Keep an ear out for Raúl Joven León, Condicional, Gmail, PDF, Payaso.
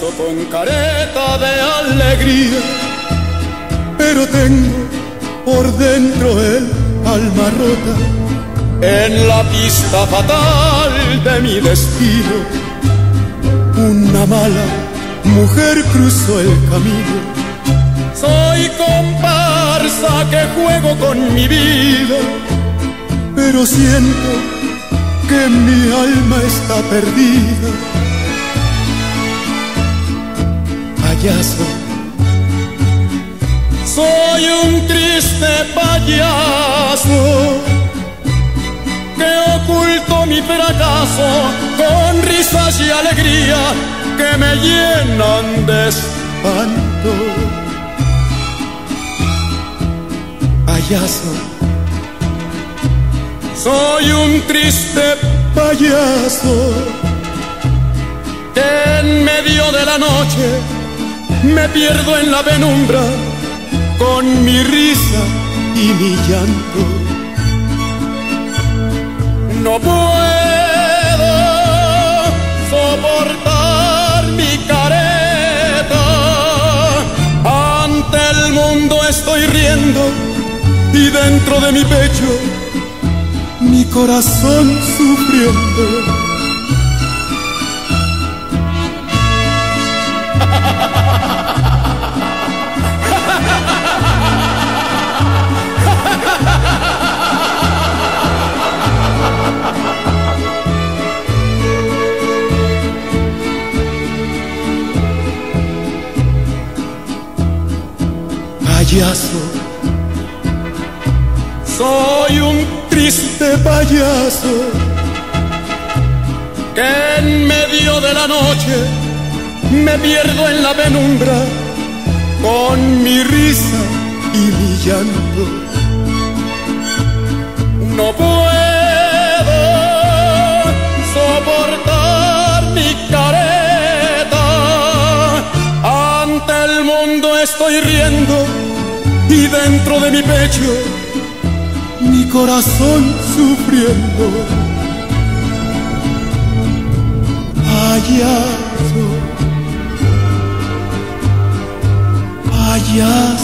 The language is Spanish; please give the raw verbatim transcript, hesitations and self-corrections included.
payaso con careta de alegría, pero tengo por dentro el alma rota. En la pista fatal de mi destino, una mala mujer cruzó el camino. Soy comparsa que juego con mi vida, pero siento que mi alma está perdida. Payaso, soy un triste payaso que oculto mi fracaso con risas y alegría que me llenan de espanto. Payaso, soy un triste payaso que en medio de la noche me pierdo en la penumbra con mi risa y mi llanto. No puedo soportar mi careta, ante el mundo estoy riendo y dentro de mi pecho mi corazón sufriendo. Payaso, soy un triste payaso que en medio de la noche me pierdo en la penumbra con mi risa y mi llanto. No puedo soportar mi careta, ante el mundo estoy riendo y dentro de mi pecho mi corazón sufriendo. Payaso, payaso.